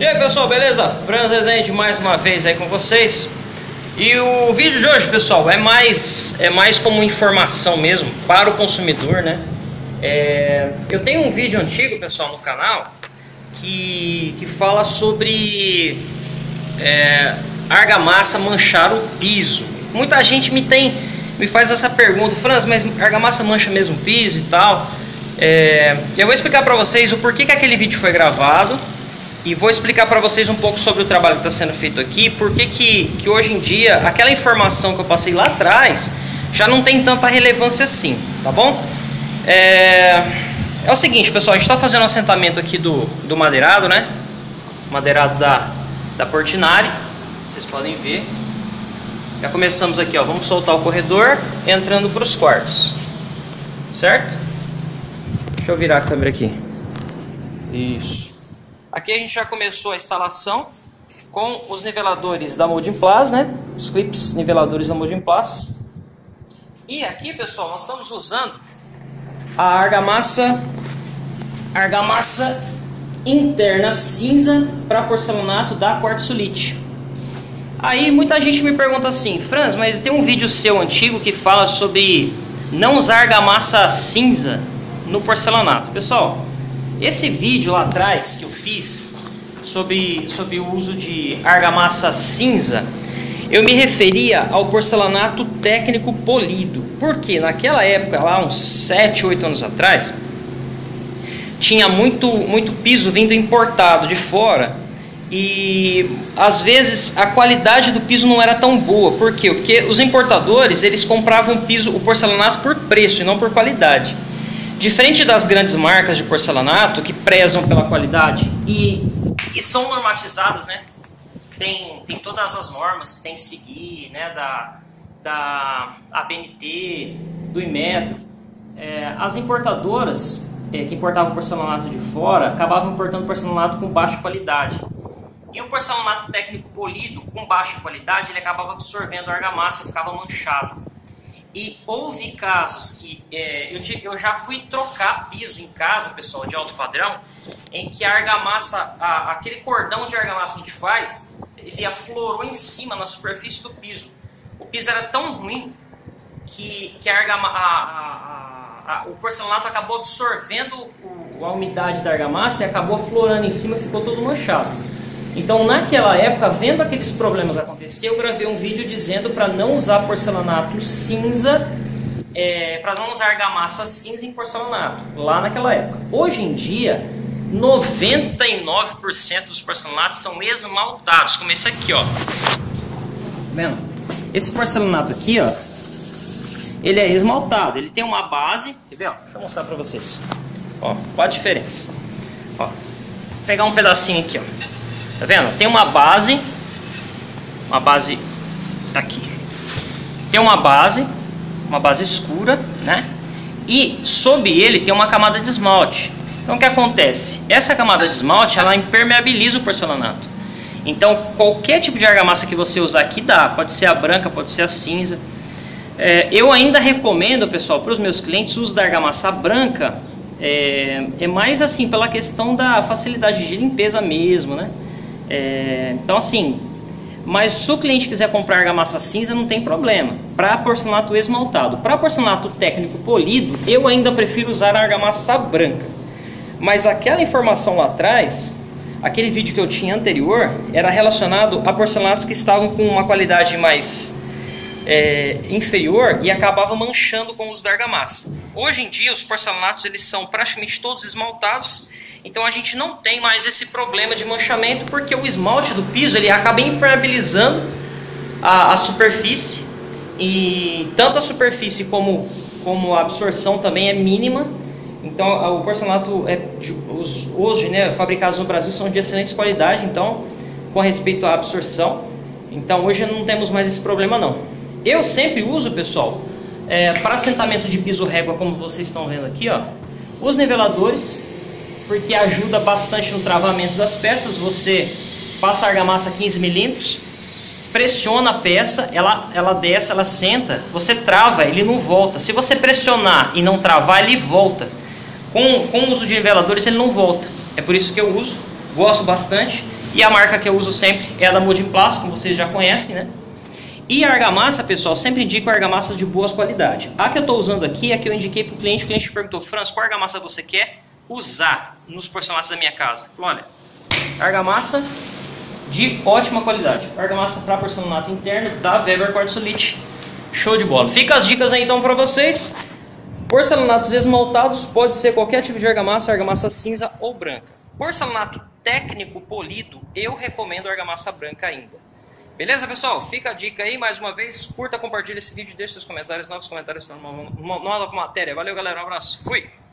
E aí pessoal, beleza? Franz Rezende mais uma vez aí com vocês. E o vídeo de hoje, pessoal, é mais como informação mesmo para o consumidor, né? Eu tenho um vídeo antigo, pessoal, no canal que fala sobre argamassa manchar o piso. Muita gente me faz essa pergunta: Franz, mas argamassa mancha mesmo o piso e tal? Eu vou explicar para vocês o porquê que aquele vídeo foi gravado e vou explicar para vocês um pouco sobre o trabalho que está sendo feito aqui, porque que hoje em dia aquela informação que eu passei lá atrás já não tem tanta relevância assim, tá bom? É o seguinte, pessoal, a gente está fazendo um assentamento aqui do madeirado, né? Madeirado da Portinari, vocês podem ver. Já começamos aqui, ó, vamos soltar o corredor entrando para os quartos, certo? Deixa eu virar a câmera aqui. Isso. Aqui a gente já começou a instalação com os niveladores da Modimplast, né? Os clips niveladores da Modimplast. E aqui, pessoal, nós estamos usando a argamassa interna cinza para porcelanato da Quartzolit. Aí muita gente me pergunta assim: Franz, mas tem um vídeo seu antigo que fala sobre não usar argamassa cinza no porcelanato. Pessoal, esse vídeo lá atrás que eu fiz sobre o uso de argamassa cinza, eu me referia ao porcelanato técnico polido, porque naquela época, lá uns 7, 8 anos atrás, tinha muito piso vindo importado de fora e às vezes a qualidade do piso não era tão boa. Por quê? Porque os importadores, eles compravam o porcelanato por preço e não por qualidade. Diferente das grandes marcas de porcelanato, que prezam pela qualidade e são normatizadas, né? Tem todas as normas que tem que seguir, né? Da ABNT, do Inmetro. As importadoras que importavam porcelanato de fora acabavam importando porcelanato com baixa qualidade. E o porcelanato técnico polido, com baixa qualidade, ele acabava absorvendo a argamassa, ficava manchado. E houve casos que eu já fui trocar piso em casa, pessoal, de alto padrão, em que a argamassa, aquele cordão de argamassa que a gente faz, ele aflorou em cima, na superfície do piso. O piso era tão ruim que o porcelanato acabou absorvendo a umidade da argamassa e acabou aflorando em cima e ficou todo manchado. Então, naquela época, vendo aqueles problemas acontecer, eu gravei um vídeo dizendo para não usar porcelanato cinza, para não usar argamassa cinza em porcelanato, lá naquela época. Hoje em dia, 99% dos porcelanatos são esmaltados, como esse aqui, ó. Tá vendo? Esse porcelanato aqui, ó, ele é esmaltado, ele tem uma base, quer ver, ó? Deixa eu mostrar para vocês. Ó, qual a diferença? Ó, vou pegar um pedacinho aqui, ó. Tá vendo? Tem uma base aqui. Tem uma base escura, né? E sob ele tem uma camada de esmalte. Então o que acontece? Essa camada de esmalte, ela impermeabiliza o porcelanato. Então qualquer tipo de argamassa que você usar aqui dá. Pode ser a branca, pode ser a cinza. Eu ainda recomendo, pessoal, para os meus clientes, o uso da argamassa branca. É mais assim, pela questão da facilidade de limpeza mesmo, né? Então assim, mas se o cliente quiser comprar argamassa cinza, não tem problema. Para porcelanato esmaltado, para porcelanato técnico polido, eu ainda prefiro usar a argamassa branca. Mas aquela informação lá atrás, aquele vídeo que eu tinha anterior, era relacionado a porcelanatos que estavam com uma qualidade mais inferior e acabava manchando com o uso da argamassa. Hoje em dia os porcelanatos, eles são praticamente todos esmaltados. Então a gente não tem mais esse problema de manchamento, porque o esmalte do piso, ele acaba impermeabilizando a superfície, e tanto a superfície como a absorção também é mínima. Então o porcelanato, hoje, né, fabricados no Brasil, são de excelente qualidade, então, com respeito à absorção. Então hoje não temos mais esse problema não. Eu sempre uso, pessoal, para assentamento de piso régua, como vocês estão vendo aqui, ó, os niveladores, porque ajuda bastante no travamento das peças. Você passa a argamassa 15 mm, pressiona a peça, ela desce, ela senta, você trava, ele não volta. Se você pressionar e não travar, ele volta. Com o uso de niveladores, ele não volta. É por isso que eu uso, gosto bastante. E a marca que eu uso sempre é a da Modimplast, como vocês já conhecem, né? E a argamassa, pessoal, sempre indico argamassa de boas qualidades. A que eu estou usando aqui é a que eu indiquei para o cliente perguntou: Franz, qual argamassa você quer usar nos porcelanatos da minha casa? Olha, argamassa de ótima qualidade, argamassa para porcelanato interno da Weber Quartzolit, show de bola. Fica as dicas aí então para vocês. Porcelanatos esmaltados pode ser qualquer tipo de argamassa, argamassa cinza ou branca. Porcelanato técnico polido, eu recomendo argamassa branca ainda. Beleza, pessoal? Fica a dica aí, mais uma vez, curta, compartilha esse vídeo, deixe seus comentários, novos comentários, numa nova matéria. Valeu, galera, um abraço, fui!